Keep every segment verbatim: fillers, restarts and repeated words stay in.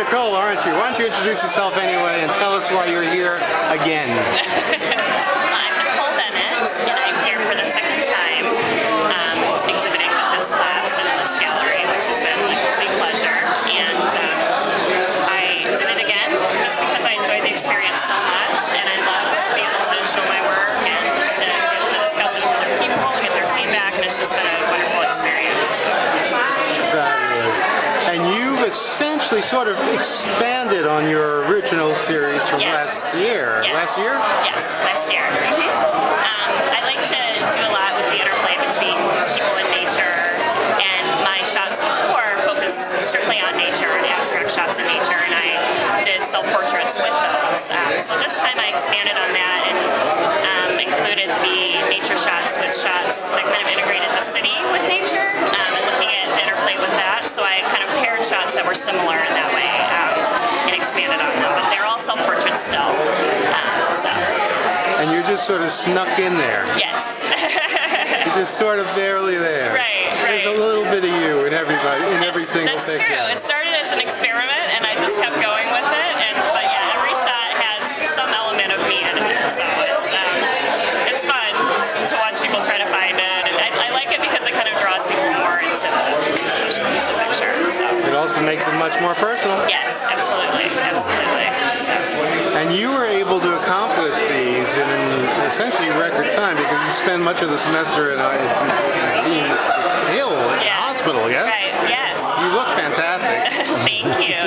Nicolle, aren't you? Why don't you introduce yourself anyway and tell us why you're here again. I'm Nicolle Bennett, and I'm here for the second time um, exhibiting with this class and in this gallery, which has been a complete pleasure. And um, I did it again just because I enjoyed the experience so much, and I love to be able to show my work and to be able to discuss it with other people and get their feedback, and it's just been a wonderful experience. And you've essentially sort of expanded on your original series from yes. last year. Yes. Last year? Yes, last year. Mm-hmm. um, I like to do a lot with the interplay between people and nature, and my shots before focused strictly on nature and abstract shots of nature, and I did self-portraits with those. Um, so this time I expanded on that and um, included the nature shots with shots that kind of integrated the city with nature, um, and looking at the interplay with that. So I kind of paired shots that were similar in that way um, and expanded on them, but they're all self-portraits still. Um, so. And you're just sort of snuck in there. Yes. You're just sort of barely there. Right, right. There's a little bit of you in everybody, in every single that's picture. That's true. It started as an experiment, and I just kept going with it. And but yeah, every shot has some element of me in it, so it's um, it's fun to watch people try to find it. And I, I like it because it kind of draws people more into the. It also makes it much more personal. Yes, absolutely, absolutely. And you were able to accomplish these in essentially record time because you spend much of the semester in a, in a hill, in a yeah. hospital, yes? Right, yes. You look fantastic. Thank you.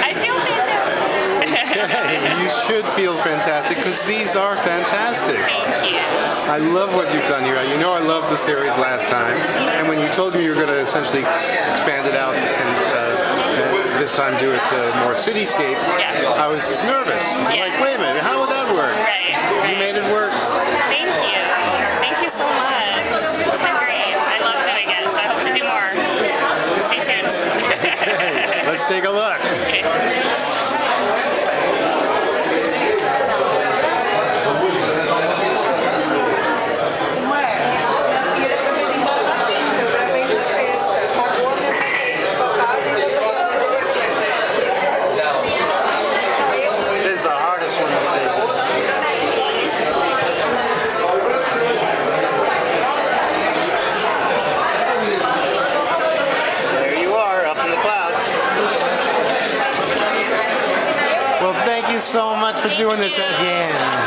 I feel fantastic. Okay, you should feel fantastic because these are fantastic. Thank you. I love what you've done here. You know I loved the series last time, and when you told me you were going to essentially expand it out and uh, this time do it uh, more cityscape, yeah. I was nervous. Yeah. Like, wait a minute, how would that work? Right, right. You made it work. Thank you. Thank you so much. It's been great. I love doing it, so I hope to do more. Stay tuned. Okay, let's take a look. Okay. Thank you so much for doing this again.